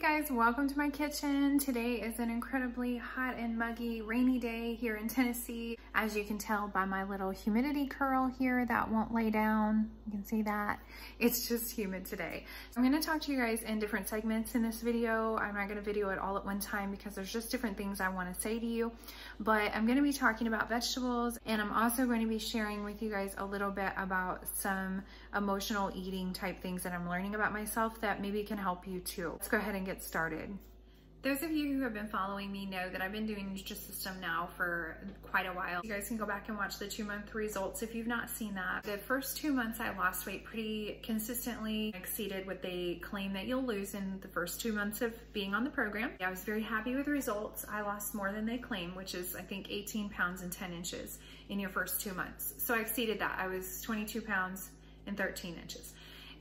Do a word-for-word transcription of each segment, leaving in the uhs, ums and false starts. Hey guys, welcome to my kitchen. Today is an incredibly hot and muggy, rainy day here in Tennessee. As you can tell by my little humidity curl here that won't lay down, you can see that. It's just humid today. I'm gonna talk to you guys in different segments in this video. I'm not gonna video it all at one time because there's just different things I wanna say to you, but I'm gonna be talking about vegetables, and I'm also gonna be sharing with you guys a little bit about some emotional eating type things that I'm learning about myself that maybe can help you too. Let's go ahead and and get started. Those of you who have been following me know that I've been doing Nutrisystem now for quite a while. You guys can go back and watch the two month results if you've not seen that. The first two months I lost weight pretty consistently, exceeded what they claim that you'll lose in the first two months of being on the program. I was very happy with the results. I lost more than they claim, which is I think eighteen pounds and ten inches in your first two months. So I exceeded that. I was twenty-two pounds and thirteen inches.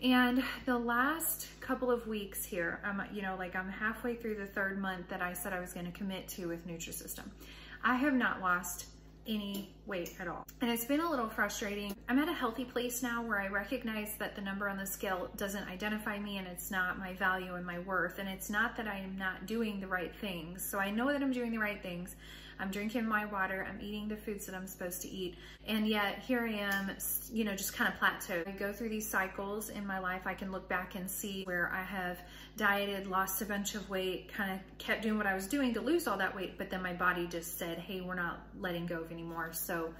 And the last couple of weeks here, um, you know, like I'm halfway through the third month that I said I was going to commit to with Nutrisystem. I have not lost any weight at all. And it's been a little frustrating. I'm at a healthy place now where I recognize that the number on the scale doesn't identify me and it's not my value and my worth. And it's not that I am not doing the right things. So I know that I'm doing the right things. I'm drinking my water, I'm eating the foods that I'm supposed to eat. And yet here I am, you know, just kind of plateaued. I go through these cycles in my life. I can look back and see where I have dieted, lost a bunch of weight, kind of kept doing what I was doing to lose all that weight. But then my body just said, hey, we're not letting go of anymore. So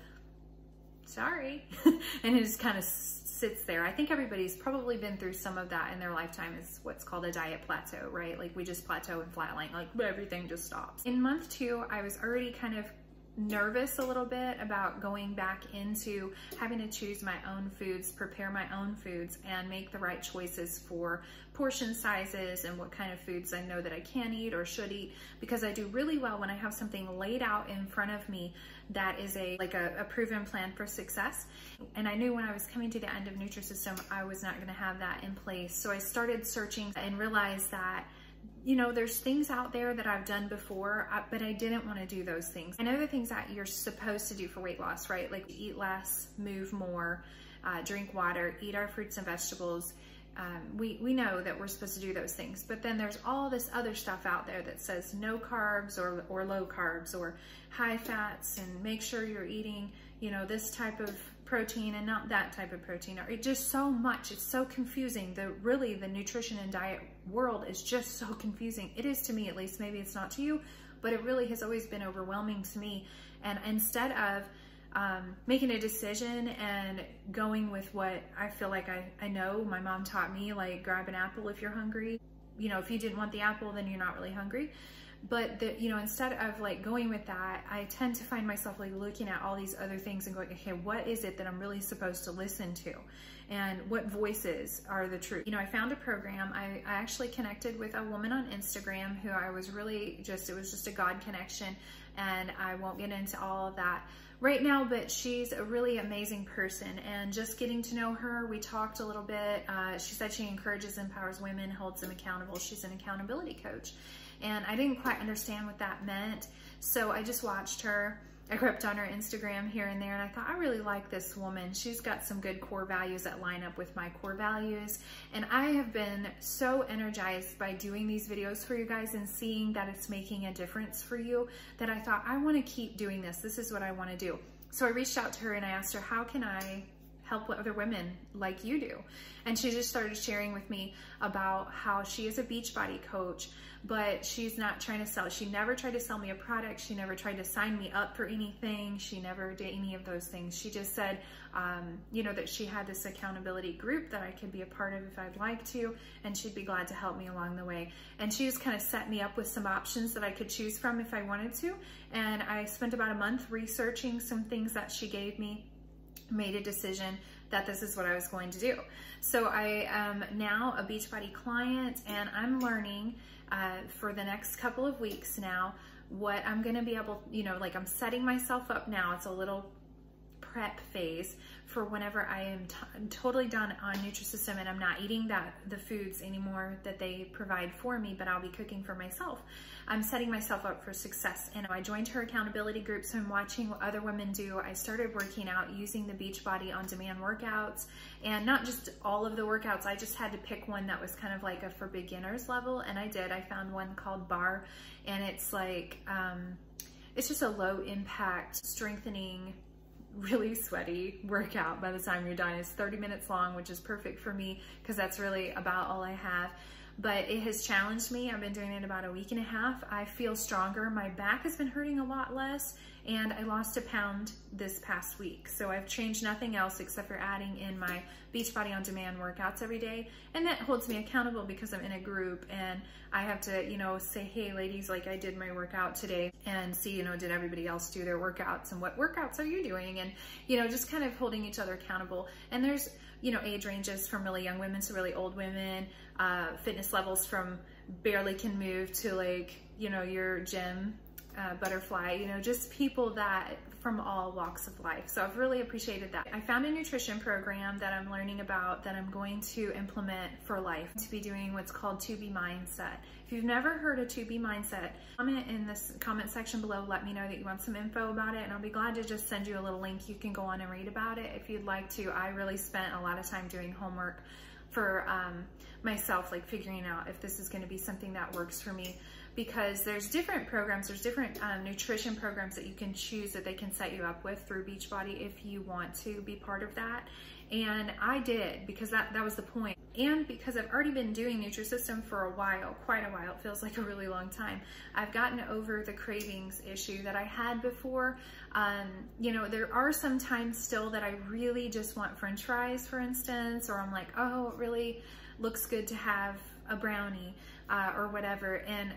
sorry. And it just kind of sits there. I think everybody's probably been through some of that in their lifetime. Is what's called a diet plateau, right? Like we just plateau and flatline, like everything just stops. In month two, I was already kind of nervous a little bit about going back into having to choose my own foods, prepare my own foods, and make the right choices for portion sizes and what kind of foods I know that I can eat or should eat, because I do really well when I have something laid out in front of me that is a like a, a proven plan for success. And I knew when I was coming to the end of Nutrisystem, I was not going to have that in place. So I started searching and realized that, you know, there's things out there that I've done before, but I didn't want to do those things. I know the things that you're supposed to do for weight loss, right? Like eat less, move more, uh, drink water, eat our fruits and vegetables. Um, we, we know that we're supposed to do those things, but then there's all this other stuff out there that says no carbs or, or low carbs or high fats, and make sure you're eating, you know, this type of protein and not that type of protein, or it just so much. It's so confusing. The really the nutrition and diet world is just so confusing. It is to me, at least. Maybe it's not to you, but it really has always been overwhelming to me. And instead of um, making a decision and going with what I feel like I, I know, my mom taught me, like grab an apple if you're hungry. You know, if you didn't want the apple, then you're not really hungry. But the, you know, instead of like going with that, I tend to find myself like looking at all these other things and going, okay, what is it that I'm really supposed to listen to? And what voices are the truth? You know, I found a program. I, I actually connected with a woman on Instagram who I was really just, it was just a God connection. And I won't get into all of that right now, but she's a really amazing person. And just getting to know her, we talked a little bit. Uh, she said she encourages and empowers women, holds them accountable. She's an accountability coach. And I didn't quite understand what that meant. So I just watched her. I crept on her Instagram here and there, and I thought, I really like this woman. She's got some good core values that line up with my core values. And I have been so energized by doing these videos for you guys and seeing that it's making a difference for you that I thought, I want to keep doing this. This is what I want to do. So I reached out to her and I asked her, how can I help other women like you do? And she just started sharing with me about how she is a Beachbody coach, but she's not trying to sell. She never tried to sell me a product. She never tried to sign me up for anything. She never did any of those things. She just said, um, you know, that she had this accountability group that I could be a part of if I'd like to, and she'd be glad to help me along the way. And she just kind of set me up with some options that I could choose from if I wanted to. And I spent about a month researching some things that she gave me, made a decision that this is what I was going to do. So I am now a Beachbody client, and I'm learning uh, for the next couple of weeks now what I'm gonna be able, you know, like I'm setting myself up now. It's a little prep phase for whenever I am t totally done on Nutrisystem and I'm not eating that the foods anymore that they provide for me, but I'll be cooking for myself. I'm setting myself up for success. And I joined her accountability group, so I'm watching what other women do. I started working out using the Beachbody On Demand workouts, and not just all of the workouts. I just had to pick one that was kind of like a for beginners level, and I did. I found one called Bar, and it's like, um, it's just a low impact, strengthening, really sweaty workout by the time you're done. It's thirty minutes long, which is perfect for me because that's really about all I have. But it has challenged me. I've been doing it about a week and a half. I feel stronger. My back has been hurting a lot less, and I lost a pound this past week. So I've changed nothing else except for adding in my Beachbody On Demand workouts every day. And that holds me accountable because I'm in a group and I have to, you know, say, hey ladies, like I did my workout today, and see, you know, did everybody else do their workouts, and what workouts are you doing? And, you know, just kind of holding each other accountable. And there's, you know, age ranges from really young women to really old women, uh, fitness levels from barely can move to like, you know, your gym uh, butterfly, you know, just people that from all walks of life. So I've really appreciated that. I found a nutrition program that I'm learning about that I'm going to implement for life, to be doing what's called two B Mindset. If you've never heard of two B Mindset, comment in this comment section below. Let me know that you want some info about it, and I'll be glad to just send you a little link. You can go on and read about it if you'd like to. I really spent a lot of time doing homework for um, myself, like figuring out if this is going to be something that works for me, because there's different programs, there's different um, nutrition programs that you can choose that they can set you up with through Beachbody if you want to be part of that. And I did, because that, that was the point. And because I've already been doing Nutrisystem for a while, quite a while, it feels like a really long time, I've gotten over the cravings issue that I had before. Um, you know, there are some times still that I really just want French fries, for instance, or I'm like, oh, it really looks good to have a brownie uh, or whatever. And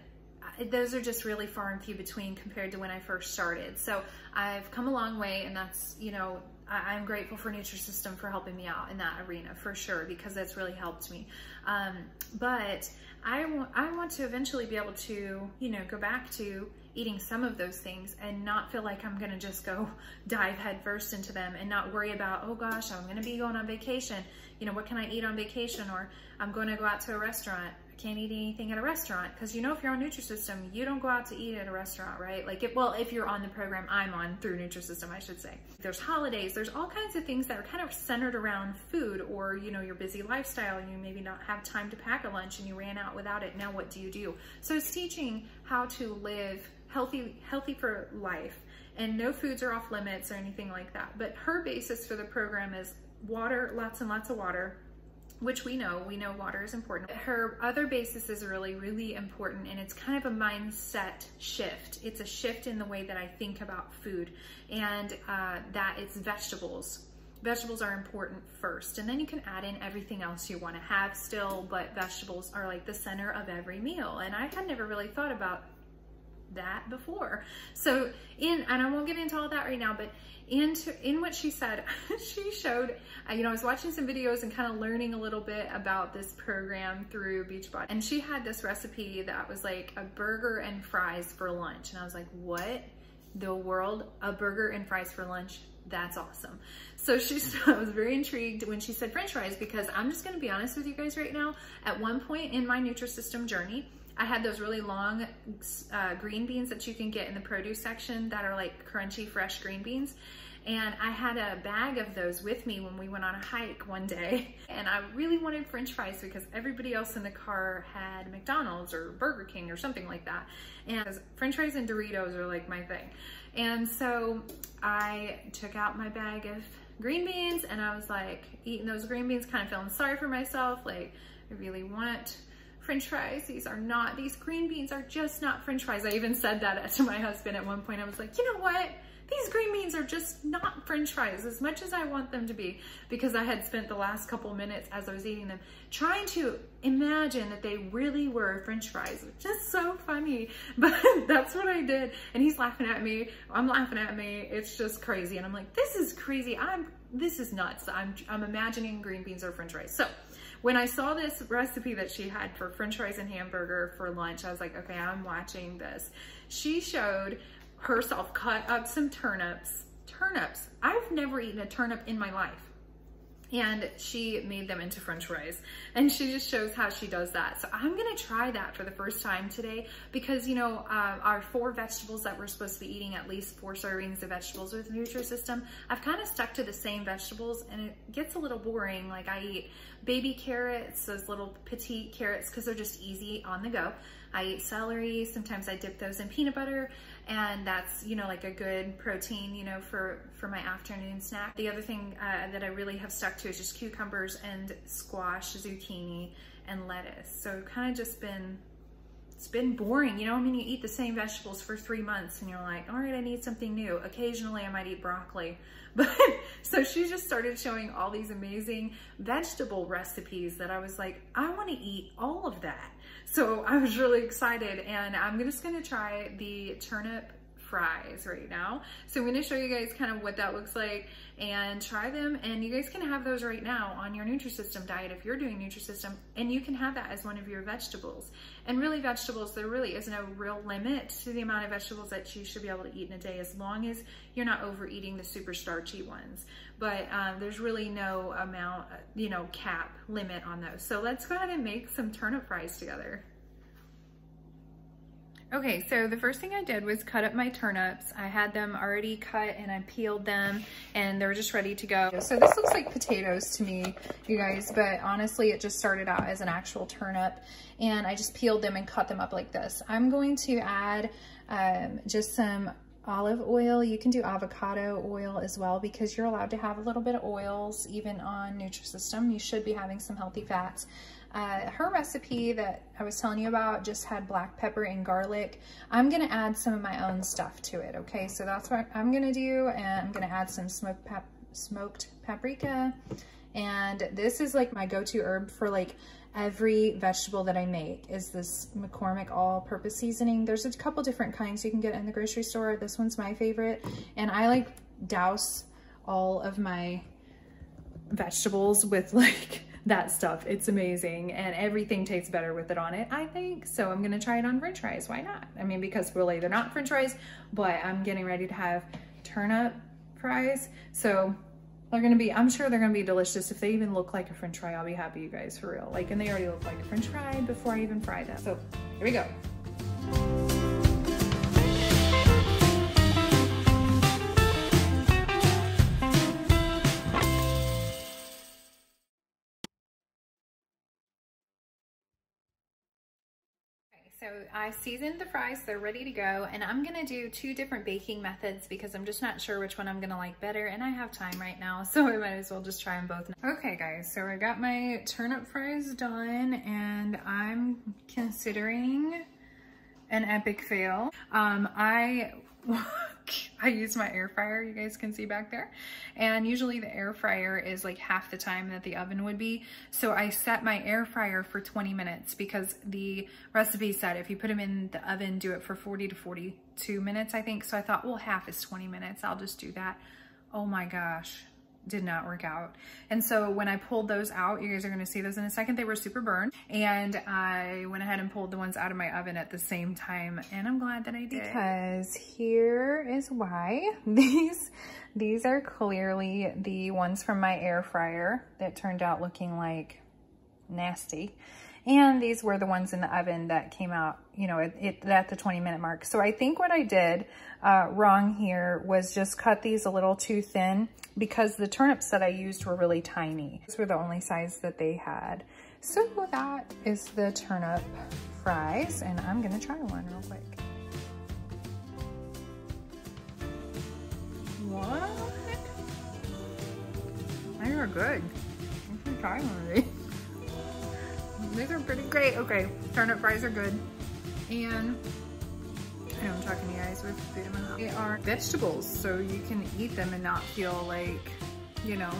those are just really far and few between compared to when I first started. So I've come a long way, and that's, you know, I'm grateful for Nutrisystem for helping me out in that arena for sure, because that's really helped me. Um, but I, I want to eventually be able to, you know, go back to eating some of those things and not feel like I'm going to just go dive headfirst into them and not worry about, oh gosh, I'm going to be going on vacation. You know, what can I eat on vacation? Or I'm going to go out to a restaurant. Can't eat anything at a restaurant, because you know, if you're on Nutrisystem, you don't go out to eat at a restaurant, right? Like, if, well, if you're on the program I'm on through Nutrisystem, I should say. There's holidays, there's all kinds of things that are kind of centered around food, or, you know, your busy lifestyle, and you maybe not have time to pack a lunch and you ran out without it. Now what do you do? So it's teaching how to live healthy, healthy for life, and no foods are off limits or anything like that. But her basis for the program is water, lots and lots of water, which we know, we know water is important. Her other basis is really, really important, and it's kind of a mindset shift. It's a shift in the way that I think about food, and uh, that it's vegetables. Vegetables are important first, and then you can add in everything else you want to have still, but vegetables are like the center of every meal, and I had never really thought about that before. So in, and I won't get into all that right now, but into, in what she said, she showed, you know, I was watching some videos and kind of learning a little bit about this program through Beachbody. And she had this recipe that was like a burger and fries for lunch. And I was like, what the world, a burger and fries for lunch? That's awesome. So she, I was very intrigued when she said French fries, because I'm just going to be honest with you guys right now. At one point in my Nutrisystem journey, I had those really long uh, green beans that you can get in the produce section that are like crunchy, fresh green beans. And I had a bag of those with me when we went on a hike one day. And I really wanted French fries because everybody else in the car had McDonald's or Burger King or something like that. And French fries and Doritos are like my thing. And so I took out my bag of green beans, and I was like eating those green beans, kind of feeling sorry for myself. Like, I really want French fries. These are not, these green beans are just not French fries. I even said that to my husband at one point. I was like, you know what? These green beans are just not French fries as much as I want them to be, because I had spent the last couple minutes as I was eating them trying to imagine that they really were French fries, which is so funny, but that's what I did. And he's laughing at me, I'm laughing at me. It's just crazy. And I'm like, this is crazy. I'm, this is nuts. I'm, I'm imagining green beans are French fries. So when I saw this recipe that she had for French fries and hamburger for lunch, I was like, okay, I'm watching this. She showed herself cut up some turnips, turnips. I've never eaten a turnip in my life. And she made them into French fries, and she just shows how she does that. So I'm gonna try that for the first time today, because you know, uh, our four vegetables that we're supposed to be eating, at least four servings of vegetables with Nutrisystem, I've kind of stuck to the same vegetables, and it gets a little boring. Like I eat baby carrots, those little petite carrots, because they're just easy on the go. I eat celery, sometimes I dip those in peanut butter, and that's, you know, like a good protein, you know, for, for my afternoon snack. The other thing uh, that I really have stuck to is just cucumbers and squash, zucchini, and lettuce. So kind of just been, it's been boring, you know, I mean, you eat the same vegetables for three months and you're like, all right, I need something new. Occasionally I might eat broccoli, but so she just started showing all these amazing vegetable recipes that I was like, I want to eat all of that. So I was really excited, and I'm just going to try the turnip fries right now. So I'm going to show you guys kind of what that looks like and try them. And you guys can have those right now on your Nutrisystem diet if you're doing Nutrisystem, and you can have that as one of your vegetables. And really vegetables, there really is no real limit to the amount of vegetables that you should be able to eat in a day, as long as you're not overeating the super starchy ones. But um, there's really no amount, you know, cap limit on those. So let's go ahead and make some turnip fries together. Okay, so the first thing I did was cut up my turnips. I had them already cut and I peeled them, and they were just ready to go. So this looks like potatoes to me, you guys, but honestly, it just started out as an actual turnip, and I just peeled them and cut them up like this. I'm going to add um, just some olive oil. You can do avocado oil as well, because you're allowed to have a little bit of oils even on Nutrisystem. You should be having some healthy fats. Uh, her recipe that I was telling you about just had black pepper and garlic. I'm going to add some of my own stuff to it. Okay, so that's what I'm going to do. And I'm going to add some smoked, pap smoked paprika. And this is like my go-to herb for like every vegetable that I make, is this McCormick all-purpose seasoning. There's a couple different kinds you can get in the grocery store. This one's my favorite. And I like douse all of my vegetables with like that stuff. It's amazing, and everything tastes better with it on it, I think. So I'm gonna try it on french fries. Why not? I mean, because really they're not french fries, but I'm getting ready to have turnip fries, so they're gonna be, I'm sure they're gonna be delicious. If they even look like a french fry, I'll be happy, you guys, for real. Like, and they already look like a french fry before I even fry them. So here we go. So I seasoned the fries, they're ready to go, and I'm gonna do two different baking methods because I'm just not sure which one I'm gonna like better, and I have time right now, so I might as well just try them both. Okay guys, so I got my turnip fries done, and I'm considering an epic fail. Um, I, I used my air fryer, you guys can see back there, and usually the air fryer is like half the time that the oven would be, so I set my air fryer for twenty minutes because the recipe said if you put them in the oven, do it for forty to forty-two minutes, I think. So I thought, well, half is twenty minutes, I'll just do that. Oh my gosh, did not work out. And so when I pulled those out, you guys are gonna see those in a second, they were super burned, and I went ahead and pulled the ones out of my oven at the same time, and I'm glad that I did. Because here is why. These, these are clearly the ones from my air fryer that turned out looking like nasty. And these were the ones in the oven that came out, you know, it, it, at the twenty minute mark. So I think what I did uh, wrong here was just cut these a little too thin, because the turnips that I used were really tiny. These were the only size that they had. So that is the turnip fries, and I'm gonna try one real quick. What? These are good. I should try one of these. These are pretty great. Okay, turnip fries are good. And I know I'm talking to you guys with food in my mouth. They are vegetables, so you can eat them and not feel like, you know,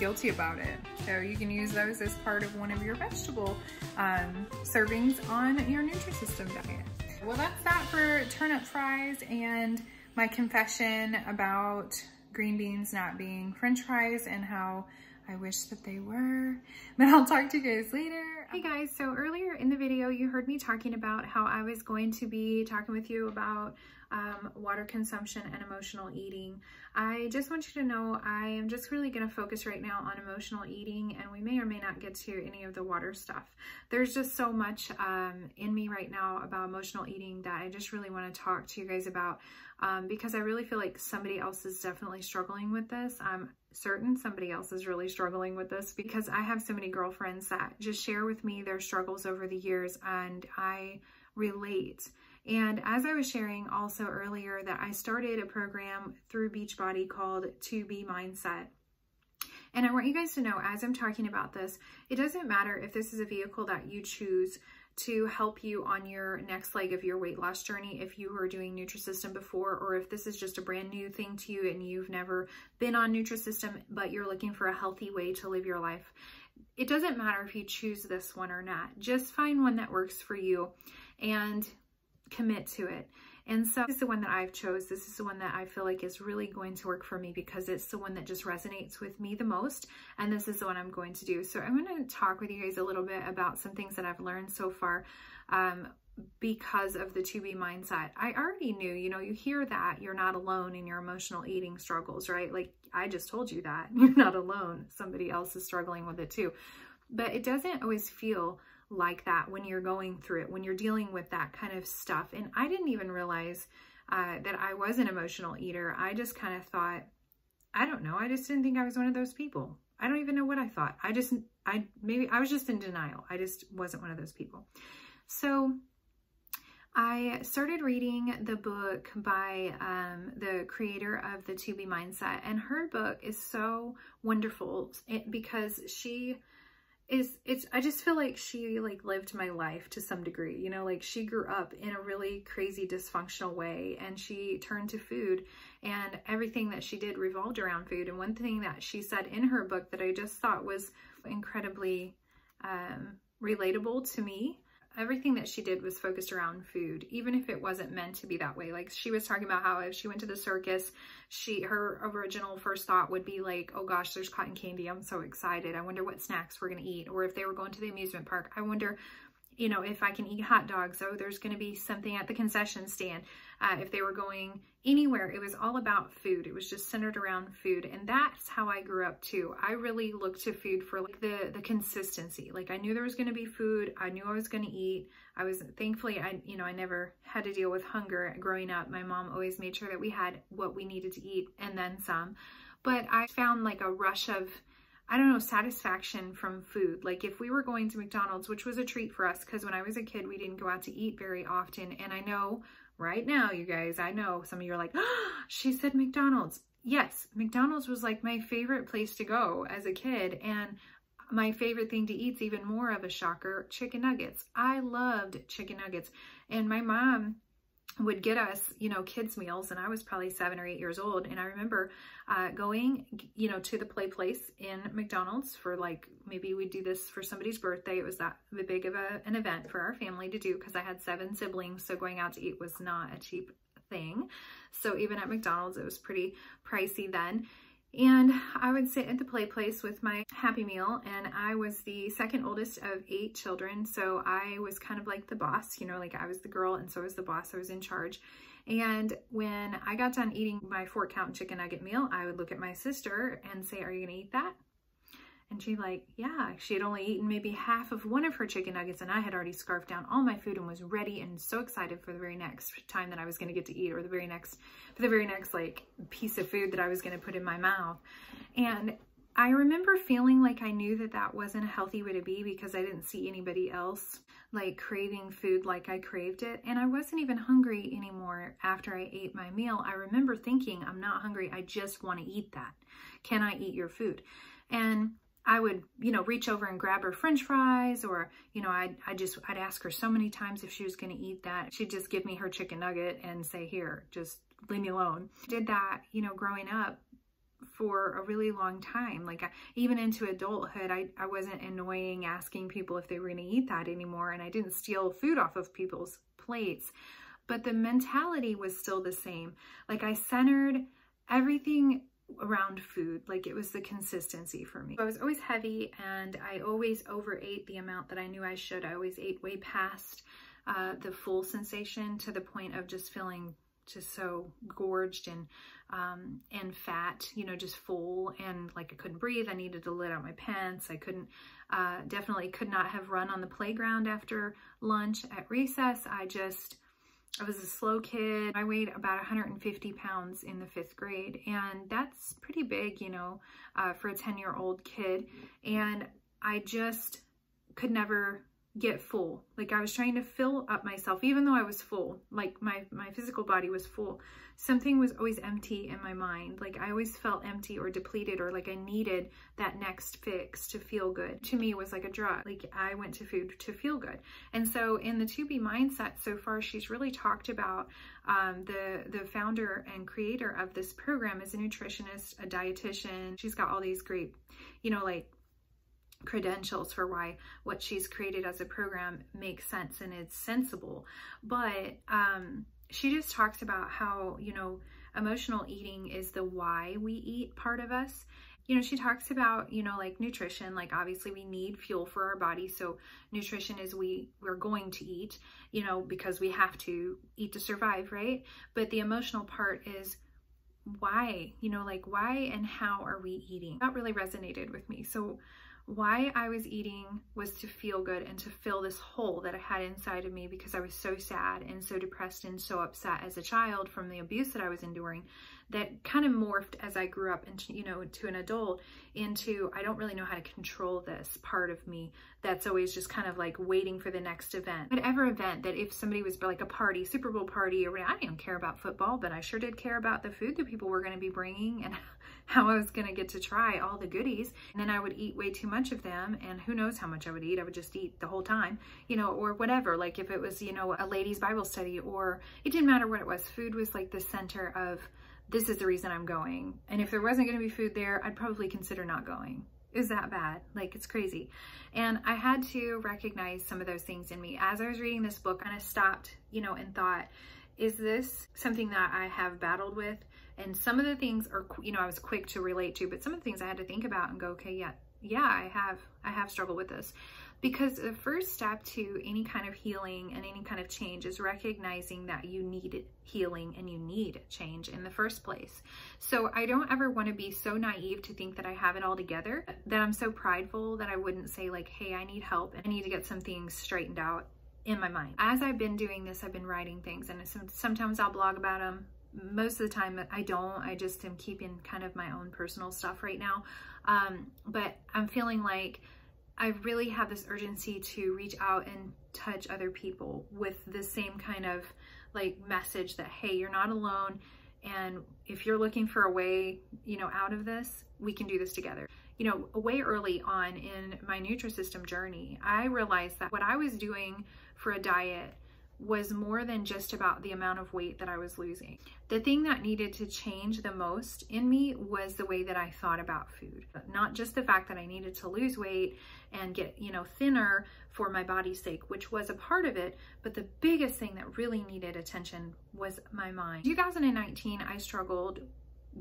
guilty about it. So you can use those as part of one of your vegetable um, servings on your Nutrisystem diet. Well, that's that for turnip fries and my confession about green beans not being french fries and how I wish that they were, but I'll talk to you guys later. Hey guys, so earlier in the video, you heard me talking about how I was going to be talking with you about um, water consumption, and emotional eating. I just want you to know I am just really going to focus right now on emotional eating, and we may or may not get to any of the water stuff. There's just so much um, in me right now about emotional eating that I just really want to talk to you guys about, um, because I really feel like somebody else is definitely struggling with this. I'm certain somebody else is really struggling with this because I have so many girlfriends that just share with me their struggles over the years, and I relate. And as I was sharing also earlier, that I started a program through Beachbody called two B Mindset. And I want you guys to know, as I'm talking about this, it doesn't matter if this is a vehicle that you choose to help you on your next leg of your weight loss journey, if you were doing Nutrisystem before, or if this is just a brand new thing to you and you've never been on Nutrisystem, but you're looking for a healthy way to live your life. It doesn't matter if you choose this one or not. Just find one that works for you and commit to it. And so this is the one that I've chose. This is the one that I feel like is really going to work for me because it's the one that just resonates with me the most. And this is the one I'm going to do. So I'm going to talk with you guys a little bit about some things that I've learned so far um, because of the two B mindset. I already knew, you know, you hear that you're not alone in your emotional eating struggles, right? Like I just told you that you're not alone. Somebody else is struggling with it too. But it doesn't always feel like that when you're going through it, when you're dealing with that kind of stuff. And I didn't even realize uh, that I was an emotional eater. I just kind of thought, I don't know. I just didn't think I was one of those people. I don't even know what I thought. I just, I maybe I was just in denial. I just wasn't one of those people. So I started reading the book by um, the creator of the two B Mindset, and her book is so wonderful because she is it's I just feel like she like lived my life to some degree, you know, like she grew up in a really crazy dysfunctional way, and she turned to food, and everything that she did revolved around food. And one thing that she said in her book that I just thought was incredibly um, relatable to me, everything that she did was focused around food, even if it wasn't meant to be that way. Like she was talking about how if she went to the circus, she her original first thought would be like, oh gosh, there's cotton candy. I'm so excited. I wonder what snacks we're going to eat. Or if they were going to the amusement park, I wonder, you know, if I can eat hot dogs. Oh, there's going to be something at the concession stand. Uh, if they were going anywhere, it was all about food. It was just centered around food. And that's how I grew up too. I really looked to food for like the, the consistency. Like I knew there was going to be food. I knew I was going to eat. I was thankfully, I, you know, I never had to deal with hunger growing up. My mom always made sure that we had what we needed to eat and then some, but I found like a rush of, I don't know, satisfaction from food. Like if we were going to McDonald's, which was a treat for us, because when I was a kid, we didn't go out to eat very often. And I know right now, you guys, I know some of you are like, oh, she said McDonald's. Yes, McDonald's was like my favorite place to go as a kid. And my favorite thing to eat's even more of a shocker, chicken nuggets. I loved chicken nuggets. And my mom would get us, you know, kids meals. And I was probably seven or eight years old. And I remember uh, going, you know, to the play place in McDonald's for like, maybe we'd do this for somebody's birthday. It was that big of a, an event for our family to do because I had seven siblings. So going out to eat was not a cheap thing. So even at McDonald's, it was pretty pricey then. And I would sit at the play place with my Happy Meal, and I was the second oldest of eight children. So I was kind of like the boss, you know, like I was the girl and so was the boss, I was in charge. And when I got done eating my four count chicken nugget meal, I would look at my sister and say, are you gonna eat that? And she like, yeah, she had only eaten maybe half of one of her chicken nuggets, and I had already scarfed down all my food and was ready and so excited for the very next time that I was going to get to eat, or the very next, for the very next like piece of food that I was going to put in my mouth. And I remember feeling like I knew that that wasn't a healthy way to be because I didn't see anybody else like craving food like I craved it. And I wasn't even hungry anymore after I ate my meal. I remember thinking, I'm not hungry. I just want to eat that. Can I eat your food? And I would, you know, reach over and grab her French fries, or, you know, I'd, I just, I'd ask her so many times if she was going to eat that. She'd just give me her chicken nugget and say, here, just leave me alone. Did that, you know, growing up for a really long time. Like I, even into adulthood, I, I wasn't annoying asking people if they were going to eat that anymore. And I didn't steal food off of people's plates, but the mentality was still the same. Like I centered everything around food. Like it was the consistency for me. I was always heavy, and I always overate the amount that I knew I should. I always ate way past uh, the full sensation, to the point of just feeling just so gorged and um, and fat, you know, just full, and like I couldn't breathe. I needed to let out my pants. I couldn't, uh, definitely could not have run on the playground after lunch at recess. I just, I was a slow kid. I weighed about one hundred fifty pounds in the fifth grade, and that's pretty big, you know, uh, for a ten year old kid. And I just could never get full. Like I was trying to fill up myself, even though I was full, like my, my physical body was full. Something was always empty in my mind. Like I always felt empty or depleted, or like I needed that next fix to feel good. To me, it was like a drug. Like I went to food to feel good. And so in the two B Mindset so far, she's really talked about um, the, the founder and creator of this program is a nutritionist, a dietitian. She's got all these great, you know, like credentials for why what she's created as a program makes sense and it's sensible. But um, she just talks about how, you know, emotional eating is the why we eat part of us. You know, she talks about, you know, like nutrition, like obviously we need fuel for our body. So nutrition is we, we're going to eat, you know, because we have to eat to survive, right? But the emotional part is why, you know, like why and how are we eating? That really resonated with me. So why I was eating was to feel good and to fill this hole that I had inside of me, because I was so sad and so depressed and so upset as a child from the abuse that I was enduring, that kind of morphed as I grew up into, you know, to an adult into, I don't really know how to control this part of me that's always just kind of like waiting for the next event. Whatever event, that if somebody was like a party, Super Bowl party, or I didn't care about football, but I sure did care about the food that people were going to be bringing and how I was going to get to try all the goodies. And then I would eat way too much of them, and who knows how much I would eat. I would just eat the whole time, you know, or whatever. Like if it was, you know, a ladies' Bible study, or it didn't matter what it was. Food was like the center of, this is the reason I'm going. And if there wasn't going to be food there, I'd probably consider not going. It was that bad. Like it's crazy. And I had to recognize some of those things in me. As I was reading this book, I kind of stopped, you know, and thought, is this something that I have battled with? And some of the things are, you know, I was quick to relate to, but some of the things I had to think about and go, okay, yeah, yeah, I have, I have struggled with this. Because the first step to any kind of healing and any kind of change is recognizing that you need healing and you need change in the first place. So I don't ever want to be so naive to think that I have it all together, that I'm so prideful that I wouldn't say like, hey, I need help and I need to get some things straightened out in my mind. As I've been doing this, I've been writing things, and sometimes I'll blog about them. Most of the time I don't, I just am keeping kind of my own personal stuff right now. Um, but I'm feeling like I really have this urgency to reach out and touch other people with the same kind of like message that, hey, you're not alone. And if you're looking for a way, you know, out of this, we can do this together. You know, way early on in my Nutrisystem journey, I realized that what I was doing for a diet was more than just about the amount of weight that I was losing. The thing that needed to change the most in me was the way that I thought about food. Not just the fact that I needed to lose weight and get, you know, thinner for my body's sake, which was a part of it, but the biggest thing that really needed attention was my mind. two thousand nineteen, I struggled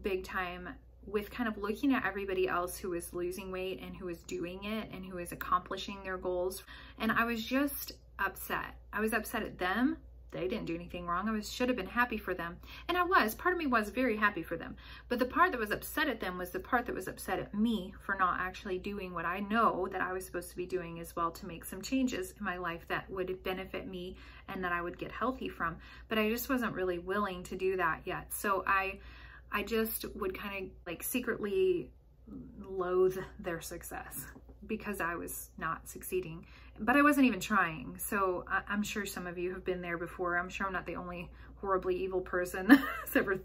big time with kind of looking at everybody else who was losing weight and who was doing it and who was accomplishing their goals. And I was just upset. I was upset at them. They didn't do anything wrong. I was, should have been happy for them. And I was, part of me was very happy for them. But the part that was upset at them was the part that was upset at me for not actually doing what I know that I was supposed to be doing as well, to make some changes in my life that would benefit me and that I would get healthy from. But I just wasn't really willing to do that yet. So I, I just would kind of like secretly loathe their success, because I was not succeeding, but I wasn't even trying. So I I'm sure some of you have been there before. I'm sure I'm not the only horribly evil person that's ever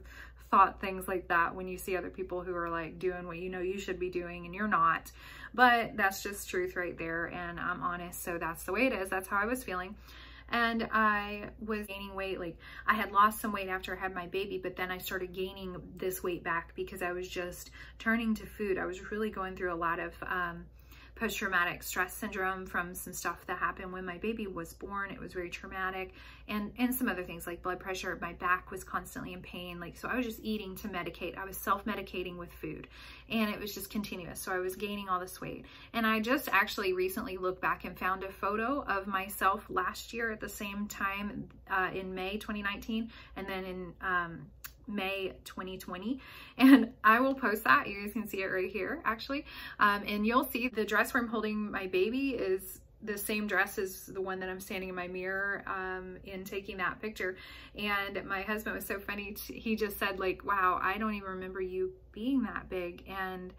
thought things like that, when you see other people who are like doing what you know you should be doing and you're not. But that's just truth right there, and I'm honest, so that's the way it is. That's how I was feeling. And I was gaining weight. Like I had lost some weight after I had my baby, but then I started gaining this weight back because I was just turning to food. I was really going through a lot of um, post-traumatic stress syndrome from some stuff that happened when my baby was born. It was very traumatic, and and some other things like blood pressure. My back was constantly in pain. Like, so I was just eating to medicate. I was self-medicating with food, and it was just continuous. So I was gaining all this weight. And I just actually recently looked back and found a photo of myself last year at the same time, uh, in May twenty nineteen, and then in um, May twenty twenty, and I will post that. You guys can see it right here actually, um, and you'll see the dress where I'm holding my baby is the same dress as the one that I'm standing in my mirror um, in taking that picture. And my husband was so funny, he just said like, wow, I don't even remember you being that big, and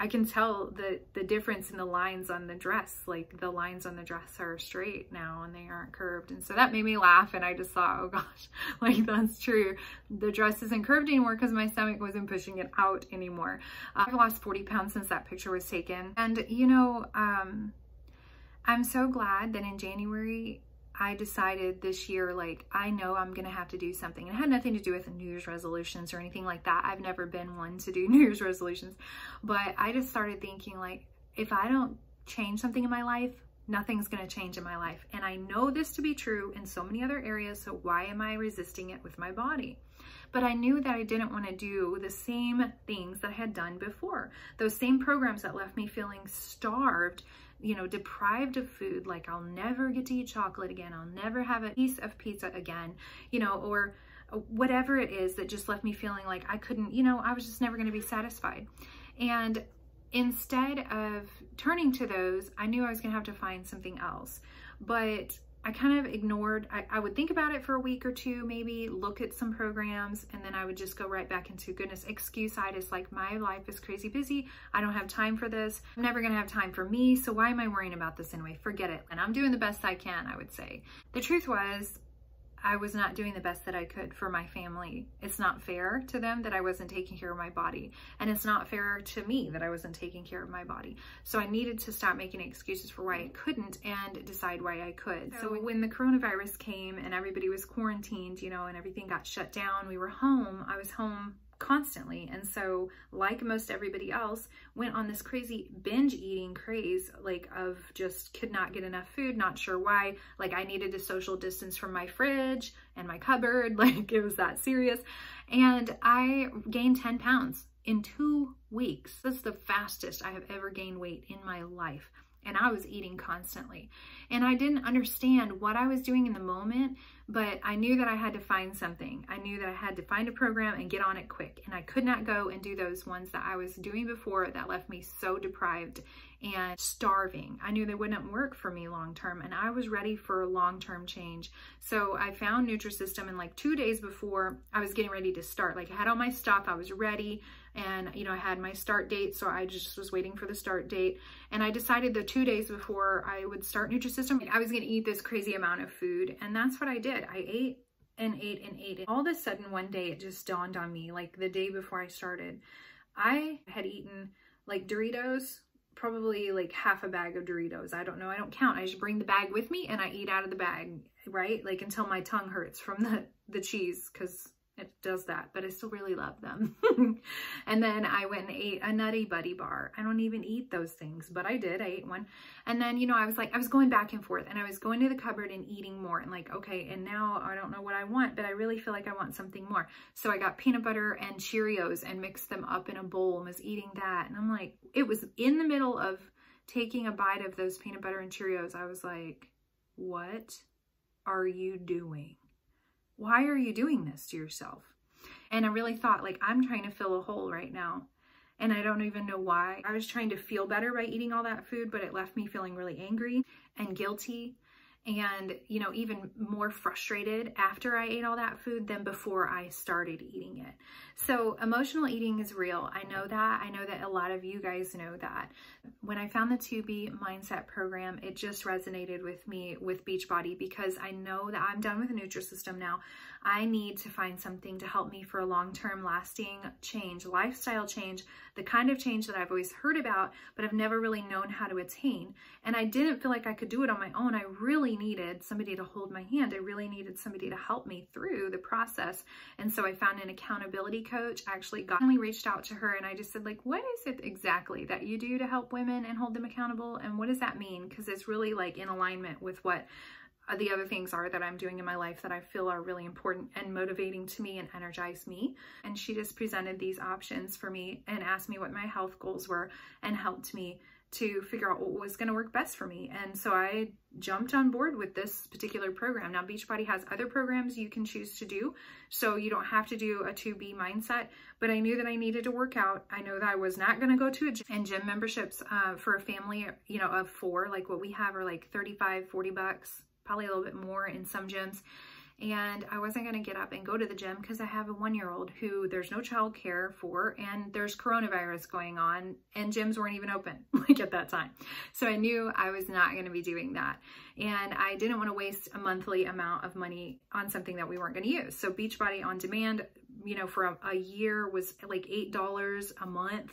I can tell the, the difference in the lines on the dress. Like the lines on the dress are straight now and they aren't curved. And so that made me laugh, and I just thought, oh gosh, like that's true. The dress isn't curved anymore because my stomach wasn't pushing it out anymore. Uh, I've lost forty pounds since that picture was taken. And you know, um, I'm so glad that in January, I decided this year, like, I know I'm going to have to do something. And it had nothing to do with New Year's resolutions or anything like that. I've never been one to do New Year's resolutions, but I just started thinking like, if I don't change something in my life, nothing's going to change in my life. And I know this to be true in so many other areas. So why am I resisting it with my body? But I knew that I didn't want to do the same things that I had done before. Those same programs that left me feeling starved, you know, deprived of food, like I'll never get to eat chocolate again, I'll never have a piece of pizza again, you know, or whatever it is that just left me feeling like I couldn't, you know, I was just never going to be satisfied. And instead of turning to those, I knew I was going to have to find something else. But I kind of ignored, I, I would think about it for a week or two, maybe look at some programs, and then I would just go right back into goodness, excuse-itis, like my life is crazy busy. I don't have time for this. I'm never gonna have time for me. So why am I worrying about this anyway? Forget it. And I'm doing the best I can, I would say. The truth was, I was not doing the best that I could for my family. It's not fair to them that I wasn't taking care of my body. And it's not fair to me that I wasn't taking care of my body. So I needed to stop making excuses for why I couldn't and decide why I could. So when the coronavirus came and everybody was quarantined, you know, and everything got shut down, we were home, I was home constantly. And so like most everybody else, went on this crazy binge eating craze, like of just could not get enough food, not sure why. Like I needed to social distance from my fridge and my cupboard. Like it was that serious. And I gained ten pounds in two weeks. That's the fastest I have ever gained weight in my life. And I was eating constantly. And I didn't understand what I was doing in the moment, but I knew that I had to find something. I knew that I had to find a program and get on it quick. And I could not go and do those ones that I was doing before that left me so deprived and starving. I knew they wouldn't work for me long-term, and I was ready for a long-term change. So I found Nutrisystem, and like two days before I was getting ready to start, like I had all my stuff, I was ready. And, you know, I had my start date, so I just was waiting for the start date. And I decided the two days before I would start Nutrisystem, I was going to eat this crazy amount of food. And that's what I did. I ate and ate and ate. And all of a sudden, one day, it just dawned on me, like the day before I started, I had eaten like Doritos, probably like half a bag of Doritos. I don't know. I don't count. I just bring the bag with me and I eat out of the bag, right? Like until my tongue hurts from the, the cheese, because it does that, but I still really love them. And then I went and ate a Nutty Buddy bar. I don't even eat those things, but I did. I ate one. And then, you know, I was like, I was going back and forth, and I was going to the cupboard and eating more, and like, okay, and now I don't know what I want, but I really feel like I want something more. So I got peanut butter and Cheerios and mixed them up in a bowl and was eating that. And I'm like, it was in the middle of taking a bite of those peanut butter and Cheerios. I was like, what are you doing? Why are you doing this to yourself? And I really thought, like, I'm trying to fill a hole right now, and I don't even know why. I was trying to feel better by eating all that food, but it left me feeling really angry and guilty and, you know, even more frustrated after I ate all that food than before I started eating it. So emotional eating is real. I know that. I know that a lot of you guys know that. When I found the two B Mindset program, it just resonated with me with Beachbody, because I know that I'm done with the Nutrisystem now. I need to find something to help me for a long-term lasting change, lifestyle change, the kind of change that I've always heard about, but I've never really known how to attain. And I didn't feel like I could do it on my own. I really really needed somebody to hold my hand. I really needed somebody to help me through the process. And so I found an accountability coach. I actually got, finally reached out to her and I just said, like, what is it exactly that you do to help women and hold them accountable? And what does that mean? Because it's really like in alignment with what the other things are that I'm doing in my life that I feel are really important and motivating to me and energize me. And she just presented these options for me and asked me what my health goals were and helped me to figure out what was going to work best for me. And so I jumped on board with this particular program. Now Beachbody has other programs you can choose to do, so you don't have to do a two B mindset, but I knew that I needed to work out. I know that I was not going to go to a gym, and gym memberships uh, for a family, you know, of four, like what we have, are like thirty-five, forty bucks, probably a little bit more in some gyms. And I wasn't going to get up and go to the gym because I have a one-year-old who there's no child care for, and there's coronavirus going on, and gyms weren't even open like at that time. So I knew I was not going to be doing that. And I didn't want to waste a monthly amount of money on something that we weren't going to use. So Beachbody On Demand, you know, for a, a year was like eight dollars a month.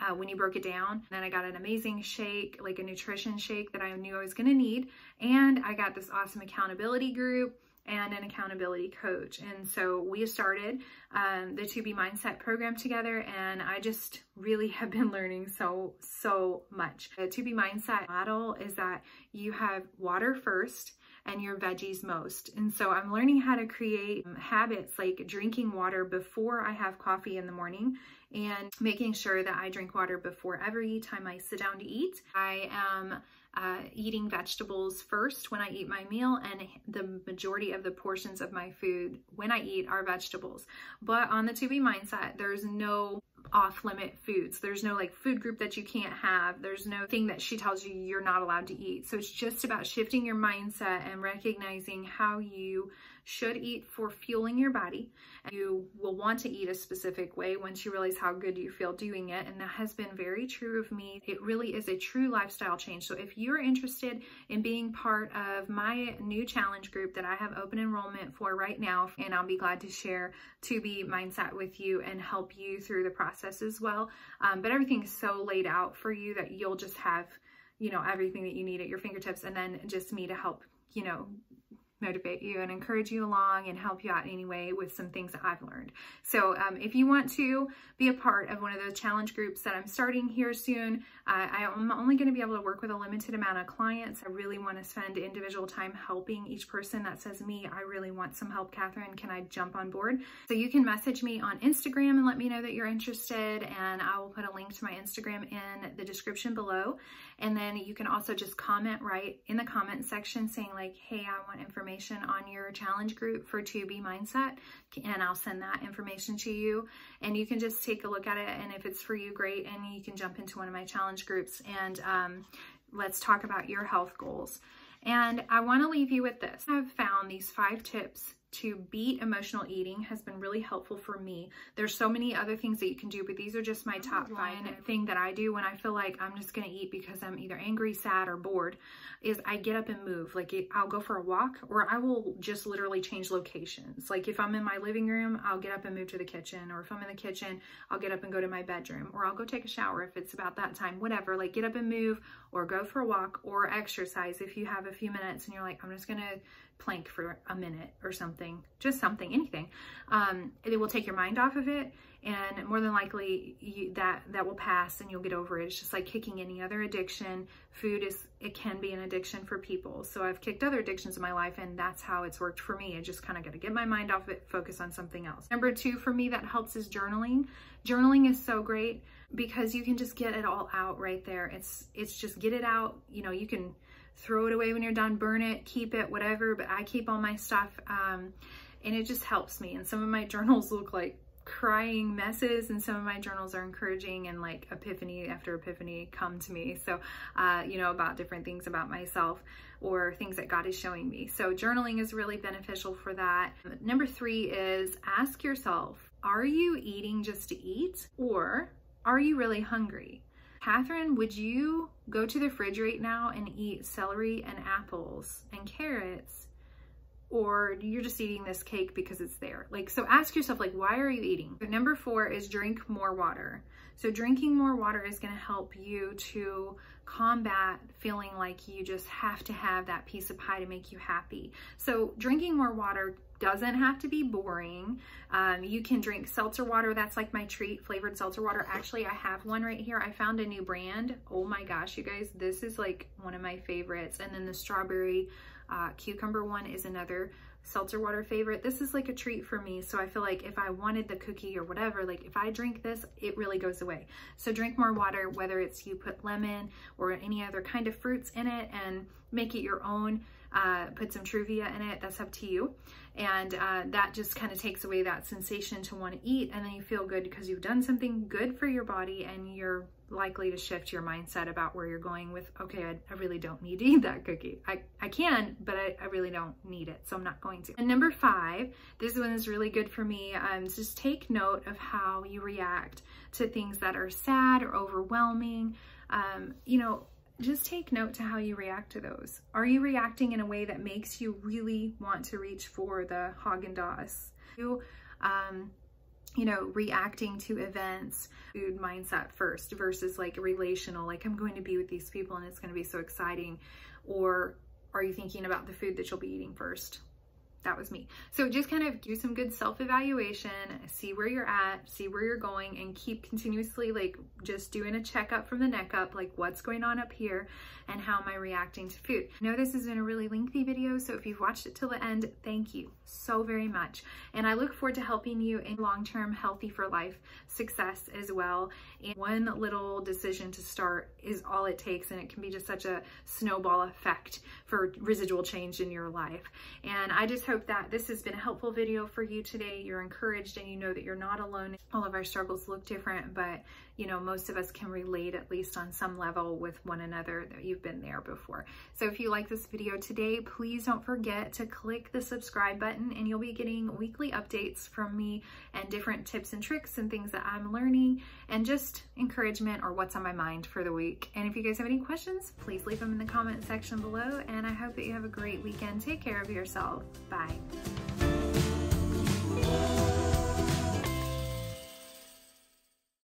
Uh, when you broke it down. Then I got an amazing shake, like a nutrition shake that I knew I was going to need. And I got this awesome accountability group and an accountability coach. And so we started um, the two B Mindset program together, and I just really have been learning so, so much. The two B Mindset model is that you have water first and your veggies most. And so I'm learning how to create habits like drinking water before I have coffee in the morning, and making sure that I drink water before every time I sit down to eat. I am uh, eating vegetables first when I eat my meal, and the majority of the portions of my food when I eat are vegetables. But on the two B Mindset, there's no off-limit foods. There's no like food group that you can't have. There's no thing that she tells you you're not allowed to eat. So it's just about shifting your mindset and recognizing how you should eat for fueling your body. You will want to eat a specific way once you realize how good you feel doing it. And that has been very true of me. It really is a true lifestyle change. So if you're interested in being part of my new challenge group that I have open enrollment for right now, and I'll be glad to share two B Mindset with you and help you through the process as well. Um, but everything's so laid out for you that you'll just have, you know, everything that you need at your fingertips, and then just me to help, you know, motivate you and encourage you along and help you out anyway with some things that I've learned. So um, if you want to be a part of one of those challenge groups that I'm starting here soon, uh, I'm only going to be able to work with a limited amount of clients. I really want to spend individual time helping each person that says, me, I really want some help, Catherine, can I jump on board? So you can message me on Instagram and let me know that you're interested, and I will put a link to my Instagram in the description below. And then you can also just comment right in the comment section saying like, hey, I want information on your challenge group for two B Mindset, and I'll send that information to you, and you can just take a look at it, and if it's for you, great, and you can jump into one of my challenge groups and um, let's talk about your health goals. And I want to leave you with this. I've found these five tips to beat emotional eating has been really helpful for me. There's so many other things that you can do, but these are just my top five. Thing that I do when I feel like I'm just gonna eat because I'm either angry, sad, or bored is I get up and move. Like it, I'll go for a walk, or I will just literally change locations. Like if I'm in my living room, I'll get up and move to the kitchen, or if I'm in the kitchen, I'll get up and go to my bedroom, or I'll go take a shower if it's about that time, whatever. Like get up and move, or go for a walk, or exercise if you have a few minutes and you're like, I'm just gonna plank for a minute or something, just something, anything. Um, it will take your mind off of it, and more than likely you, that that will pass and you'll get over it. It's just like kicking any other addiction. Food is, it can be an addiction for people. So I've kicked other addictions in my life, and that's how it's worked for me. I just kind of got to get my mind off it, focus on something else. Number two for me that helps is journaling. Journaling is so great because you can just get it all out right there. It's, it's just get it out. You know, you can throw it away when you're done, burn it, keep it, whatever, but I keep all my stuff, um, and it just helps me. And some of my journals look like crying messes, and some of my journals are encouraging, and like epiphany after epiphany come to me. So, uh, you know, about different things about myself or things that God is showing me. So journaling is really beneficial for that. Number three is ask yourself, are you eating just to eat, or are you really hungry? Catherine, would you go to the fridge right now and eat celery and apples and carrots or you're just eating this cake because it's there. Like, so ask yourself, like, why are you eating? Number four is drink more water. So drinking more water is going to help you to combat feeling like you just have to have that piece of pie to make you happy. So drinking more water doesn't have to be boring. Um, you can drink seltzer water. That's like my treat, flavored seltzer water. Actually, I have one right here. I found a new brand. Oh my gosh, you guys, this is like one of my favorites. And then the strawberry uh, cucumber one is another seltzer water favorite. This is like a treat for me. So I feel like if I wanted the cookie or whatever, like if I drink this, it really goes away. So drink more water, whether it's you put lemon or any other kind of fruits in it and make it your own. Uh, put some Truvia in it, that's up to you. And uh, that just kind of takes away that sensation to want to eat, and then you feel good because you've done something good for your body, and you're likely to shift your mindset about where you're going with, okay, I, I really don't need to eat that cookie. I, I can, but I, I really don't need it, so I'm not going to. And number five, this one is really good for me. Um, just take note of how you react to things that are sad or overwhelming. Um, you know, just take note to how you react to those. Are you reacting in a way that makes you really want to reach for the Haagen-Dazs? You, um, you know, reacting to events, food mindset first versus like relational, like I'm going to be with these people and it's going to be so exciting. Or are you thinking about the food that you'll be eating first? That was me. So just kind of do some good self-evaluation, see where you're at, see where you're going, and keep continuously like just doing a checkup from the neck up, like what's going on up here and how am I reacting to food. I know this has been a really lengthy video, so if you've watched it till the end, thank you so very much. And I look forward to helping you in long-term healthy for life success as well. And one little decision to start is all it takes, and it can be just such a snowball effect for residual change in your life. And I just hope that this has been a helpful video for you today. You're encouraged and you know that you're not alone. All of our struggles look different, but you know, most of us can relate at least on some level with one another, that you've been there before. So if you like this video today, please don't forget to click the subscribe button, and you'll be getting weekly updates from me and different tips and tricks and things that I'm learning and just encouragement or what's on my mind for the week. And if you guys have any questions, please leave them in the comment section below, and I hope that you have a great weekend. Take care of yourself. Bye.